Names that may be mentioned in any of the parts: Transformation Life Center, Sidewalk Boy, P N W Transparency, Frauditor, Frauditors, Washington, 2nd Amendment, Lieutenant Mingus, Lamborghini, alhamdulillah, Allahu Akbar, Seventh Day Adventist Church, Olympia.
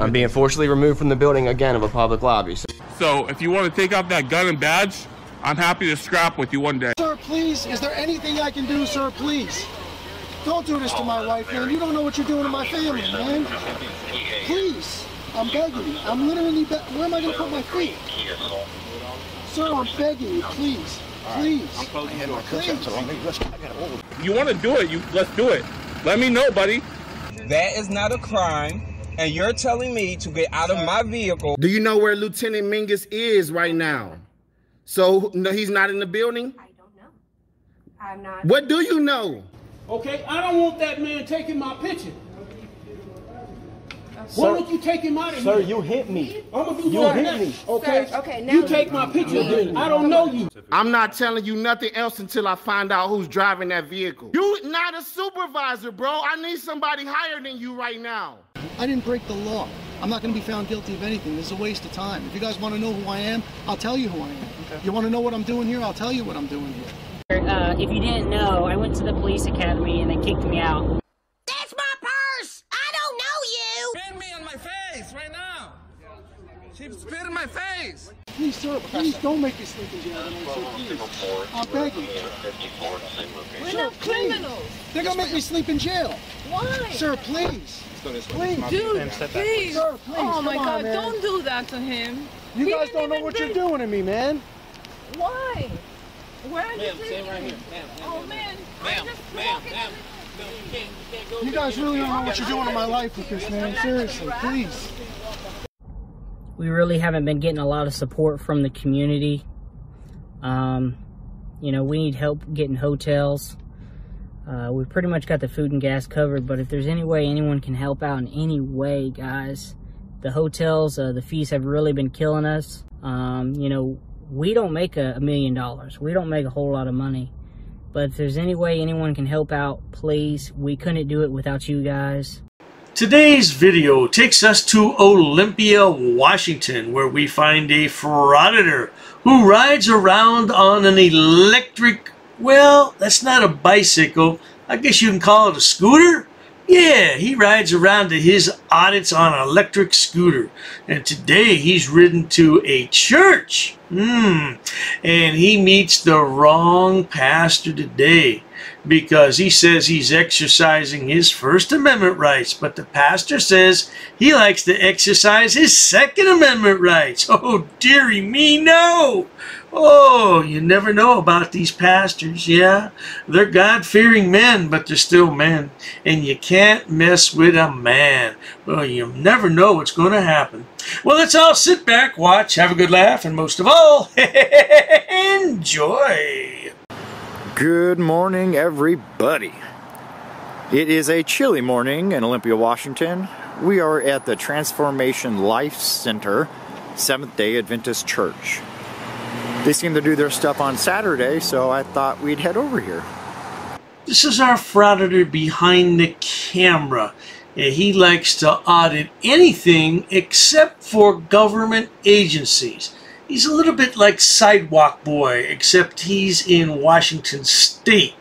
I'm being forcibly removed from the building again of a public lobby. So if you want to take off that gun and badge, I'm happy to scrap with you one day. Sir, please, is there anything I can do, sir, please? Don't do this to my wife, man. You don't know what you're doing to my family, man. Please, I'm begging you. I'm literally begging. Where am I going to put my feet? Sir, I'm begging you, please. Please. You want to do it, let's do it. Let me know, buddy. That is not a crime. And you're telling me to get out of my vehicle. Do you know where Lieutenant Mingus is right now? So no, he's not in the building? I don't know. I'm not. What do you know? Okay, I don't want that man taking my picture. Why don't you take him out of here? Sir, you hit me. I'm gonna do you hit me. Okay. Sir, okay. Now you take my picture. Then. I don't know you. I'm not telling you nothing else until I find out who's driving that vehicle. You not a supervisor, bro. I need somebody higher than you right now. I didn't break the law. I'm not going to be found guilty of anything. This is a waste of time. If you guys want to know who I am, I'll tell you who I am. Okay. You want to know what I'm doing here? I'll tell you what I'm doing here. If you didn't know, I went to the police academy and they kicked me out. That's my purse! I don't know you! Spit me on my face right now! She spit in my face! Please, sir, please don't make me sleep in jail tonight. I'm begging you. We're not criminals. They're going to make me sleep in jail. Why? Sir, please. Please, dude, please. Sir, please. Oh, my God, don't do that to him. You guys don't know what you're doing to me, man. Why? Where are you taking me? Oh, man. Ma'am. You guys really don't know what you're doing to my life with this, man. Seriously, please. We really haven't been getting a lot of support from the community. You know, we need help getting hotels. We pretty much got the food and gas covered, but if there's any way anyone can help out in any way, guys, the hotels, the fees have really been killing us. You know, we don't make $1 million. We don't make a whole lot of money, but if there's any way anyone can help out, please, we couldn't do it without you guys. Today's video takes us to Olympia, Washington, where we find a frauditor who rides around on an electric, well, that's not a bicycle. I guess you can call it a scooter? Yeah, he rides around to his audits on an electric scooter. And today he's ridden to a church. And he meets the wrong pastor today, because he says he's exercising his First Amendment rights, but the pastor says he likes to exercise his Second Amendment rights. Oh, dearie me, no! Oh, you never know about these pastors, yeah? They're God-fearing men, but they're still men, and you can't mess with a man. Well, you never know what's going to happen. Well, let's all sit back, watch, have a good laugh, and most of all, enjoy! Good morning, everybody. It is a chilly morning in Olympia, Washington. We are at the Transformation Life Center, Seventh Day Adventist Church. They seem to do their stuff on Saturday, so I thought we'd head over here. This is our frauditor behind the camera. He likes to audit anything except for government agencies. He's a little bit like Sidewalk Boy, except he's in Washington State.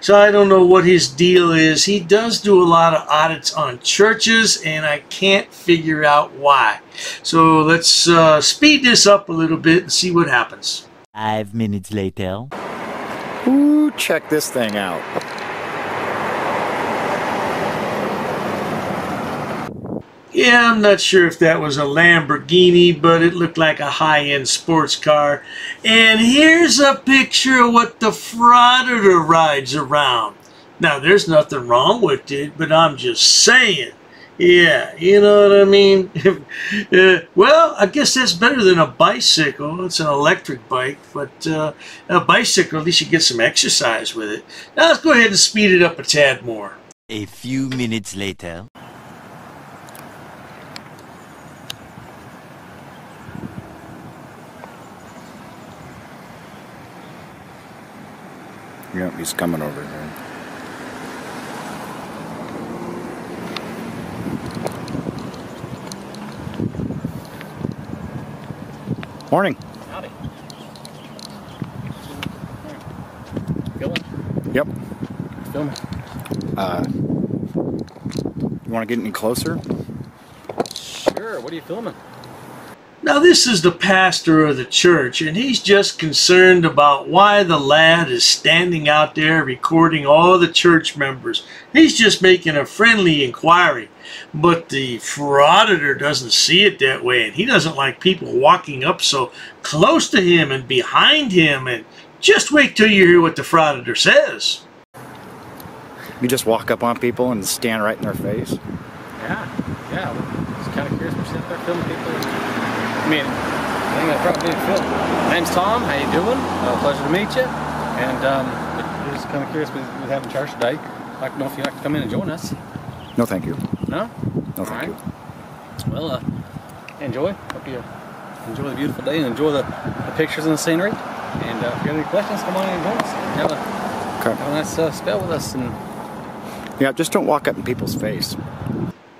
So I don't know what his deal is. He does do a lot of audits on churches, and I can't figure out why. So let's speed this up a little bit and see what happens. 5 minutes later. Ooh, check this thing out. Yeah, I'm not sure if that was a Lamborghini, but it looked like a high-end sports car. And here's a picture of what the frauditor rides around. Now, there's nothing wrong with it, but I'm just saying. Yeah, you know what I mean? Well, I guess that's better than a bicycle. It's an electric bike, but a bicycle, at least you get some exercise with it. Now, let's go ahead and speed it up a tad more. A few minutes later. Yep, he's coming over here. Morning. Howdy. Filming? Yep. Filming. You want to get any closer? Sure, what are you filming? Now this is the pastor of the church, and he's just concerned about why the lad is standing out there recording all the church members. He's just making a friendly inquiry, but the frauditor doesn't see it that way, and he doesn't like people walking up so close to him and behind him. And just wait till you hear what the frauditor says. You just walk up on people and stand right in their face? Yeah. It's kind of curious. We're sitting there filming people. I mean, I think that probably didn't film. My name's Tom. How you doing? Pleasure to meet you. And we're just kind of curious with having church today. I'd like to know if you'd like to come in and join us. No, thank you. No? No, thank you. Well, enjoy. Hope you enjoy the beautiful day and enjoy the pictures and the scenery. And if you have any questions, come on in and join us. Have a nice spell with us. And yeah, just don't walk up in people's face.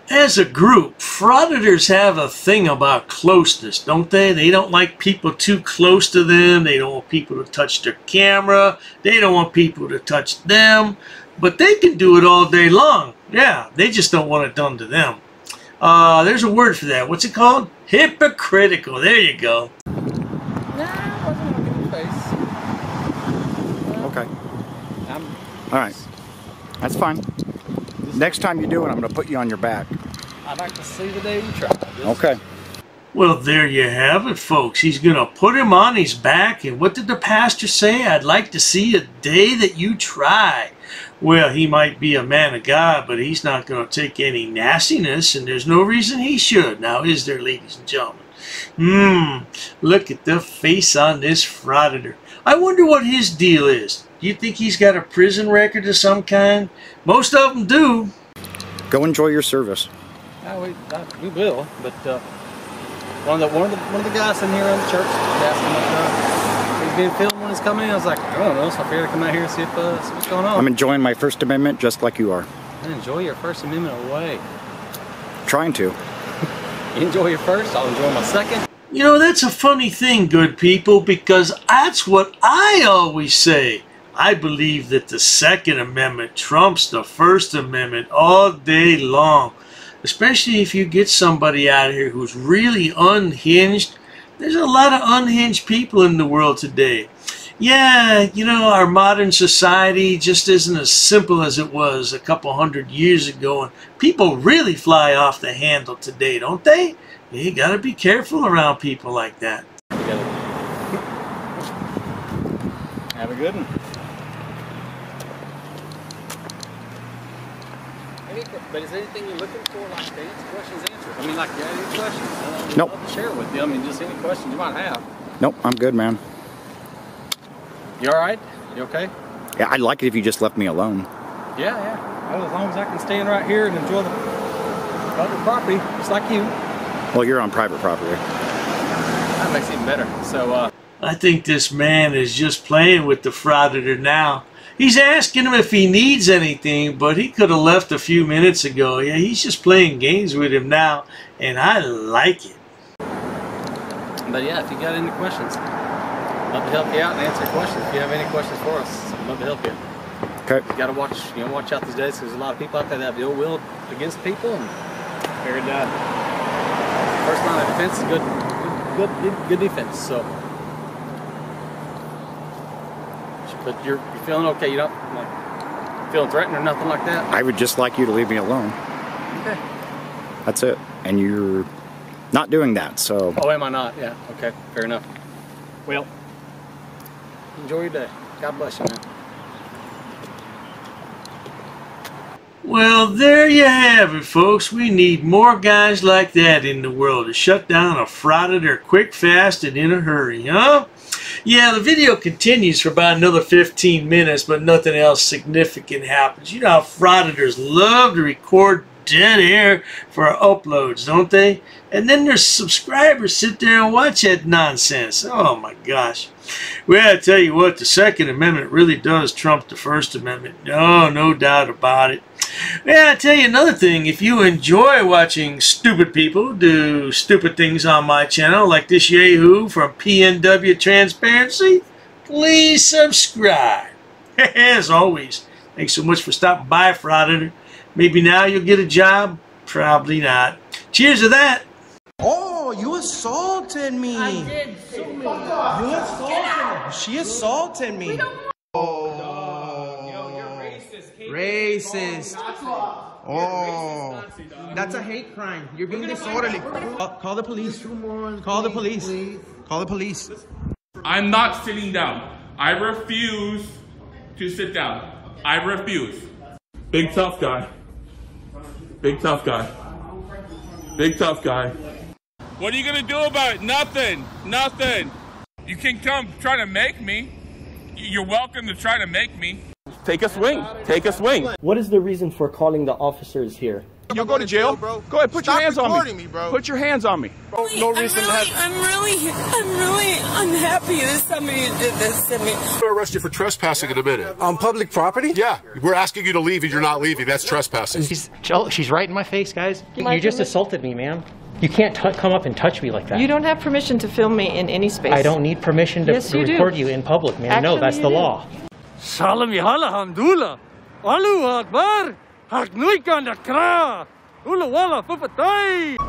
As a group, frauditors have a thing about closeness, don't they? They don't like people too close to them. They don't want people to touch their camera. They don't want people to touch them. But they can do it all day long. Yeah, they just don't want it done to them. There's a word for that. What's it called? Hypocritical. There you go. No, I wasn't looking in your face. Okay. All right. That's fine. Next time you do it, I'm going to put you on your back. I'd like to see the day you try this. Okay. Well, there you have it, folks. He's going to put him on his back. And what did the pastor say? I'd like to see a day that you try. Well, he might be a man of God, but he's not going to take any nastiness, and there's no reason he should. Now, is there, ladies and gentlemen? Look at the face on this frauditor. I wonder what his deal is. Do you think he's got a prison record of some kind? Most of them do. Go enjoy your service. We will, but one of the guys in here in the church asked him if he's been filmed when he's coming in. I was like, I don't know, so I figured I'd come out here and see what's going on. I'm enjoying my First Amendment just like you are. And enjoy your First Amendment away. Trying to. Enjoy your first, I'll enjoy my second. You know, that's a funny thing, good people, because that's what I always say. I believe that the Second Amendment trumps the First Amendment all day long. Especially if you get somebody out here who's really unhinged. There's a lot of unhinged people in the world today. Yeah, you know, our modern society just isn't as simple as it was a couple hundred years ago. And people really fly off the handle today, don't they? You got to be careful around people like that. Have a good one. But is there anything you're looking for, like the questions answered? I mean, like, you have any questions? Nope. I'd love to share with you. I mean, just any questions you might have. Nope, I'm good, man. You all right? You okay? Yeah, I'd like it if you just left me alone. Yeah. Well, as long as I can stand right here and enjoy the private property, just like you. Well, you're on private property. That makes it even better. So, I think this man is just playing with the frauditor now. He's asking him if he needs anything, but he could have left a few minutes ago. Yeah, he's just playing games with him now, and I like it. But yeah, if you got any questions, I'd love to help you out and answer questions. If you have any questions for us, I'd love to help you. Okay. You got to watch out these days, because there's a lot of people out there that have ill will against people, and I figured first line of defense is good defense. So. But you're feeling okay, you don't like, feeling threatened or nothing like that? I would just like you to leave me alone. Okay. That's it. And you're not doing that, so... Oh, am I not? Yeah, okay, fair enough. Well, enjoy your day. God bless you, man. Well, there you have it, folks. We need more guys like that in the world to shut down a frauditor quick, fast, and in a hurry, huh? Yeah, the video continues for about another 15 minutes, but nothing else significant happens. You know how frauditors love to record dead air for our uploads, don't they? And then their subscribers sit there and watch that nonsense. Oh my gosh. Well, I tell you what, the Second Amendment really does trump the First Amendment. No doubt about it. Well, I tell you another thing. If you enjoy watching stupid people do stupid things on my channel, like this Yahoo from PNW Transparency, please subscribe. As always, thanks so much for stopping by, frauditor. Maybe now you'll get a job? Probably not. Cheers to that. you assaulted me. I did. So you assaulted me. She assaulted me. We don't want yo, you're racist. Racist. Nazi, that's a hate crime. You're being disorderly. Call the police. Call the police. Call the police. I'm not sitting down. I refuse to sit down. I refuse. Big tough guy. Big tough guy. Big tough guy. What are you gonna do about it? Nothing. Nothing. You can come try to make me. You're welcome to try to make me. Take a swing. Take a swing. What is the reason for calling the officers here? You'll go to jail, bro. Go ahead, put your hands on me. Bro. Put your hands on me. No reason to have. I'm really unhappy that somebody did this to me. I'm gonna arrest you for trespassing in a minute. On public property? Yeah. We're asking you to leave and you're not leaving. That's trespassing. She's right in my face, guys. You just assaulted me, ma'am. You can't come up and touch me like that. You don't have permission to film me in any space. I don't need permission to record you in public, ma'am. No, that's the law. Salam ya alhamdulillah. Allahu Akbar. Hak nooit kan dat kra. Ola wala,